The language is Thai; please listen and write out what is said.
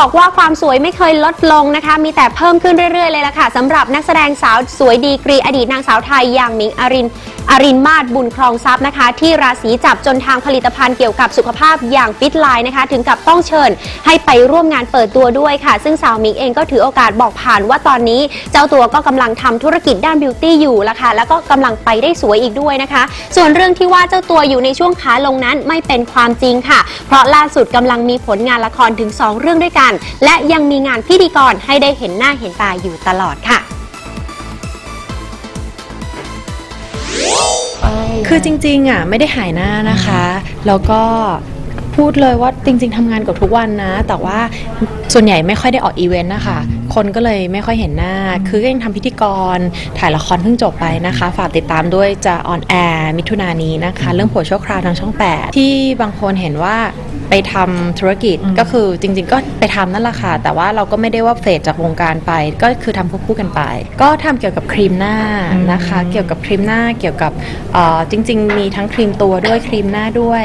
บอกว่าความสวยไม่เคยลดลงนะคะมีแต่เพิ่มขึ้นเรื่อยๆเลยล่ะค่ะสำหรับนักแสดงสาวสวยดีกรีอดีตนางสาวไทยอย่างหมิงอรินมาศบุญครองทรัพย์นะคะที่ราศีจับจนทางผลิตภัณฑ์เกี่ยวกับสุขภาพอย่างฟิตไลน์นะคะถึงกับต้องเชิญให้ไปร่วมงานเปิดตัวด้วยค่ะซึ่งสาวหมิงเองก็ถือโอกาสบอกผ่านว่าตอนนี้เจ้าตัวก็กำลังทำธุรกิจด้านบิวตี้อยู่ล่ะค่ะแล้วก็กำลังไปได้สวยอีกด้วยนะคะส่วนเรื่องที่ว่าเจ้าตัวอยู่ในช่วงขาลงนั้นไม่เป็นความจริงค่ะเพราะล่าสุดกำลังมีผลงานละครถึง2 เรื่องด้วยกันและยังมีงานพิธีกรให้ได้เห็นหน้าเห็นตาอยู่ตลอดค่ะคือจริงๆอ่ะไม่ได้หายหน้านะคะแล้วก็พูดเลยว่าจริงๆทำงานกับทุกวันนะแต่ว่าส่วนใหญ่ไม่ค่อยได้ออกอีเวนต์นะคะคนก็เลยไม่ค่อยเห็นหน้าคือก็ยังทำพิธีกรถ่ายละครเพิ่งจบไปนะคะฝากติดตามด้วยจะออนแอร์มิถุนายนนี้นะคะเรื่องผัวชั่วคราวทางช่อง8ที่บางคนเห็นว่าไปทำธุรกิจก็คือจริงๆก็ไปทำนั่นแหละค่ะแต่ว่าเราก็ไม่ได้ว่าเฟดจากวงการไปก็คือทำคู่กันไปก็ทำเกี่ยวกับครีมหน้านะคะเกี่ยวกับครีมหน้าเกี่ยวกับจริงๆมีทั้งครีมตัวด้วยครีมหน้าด้วย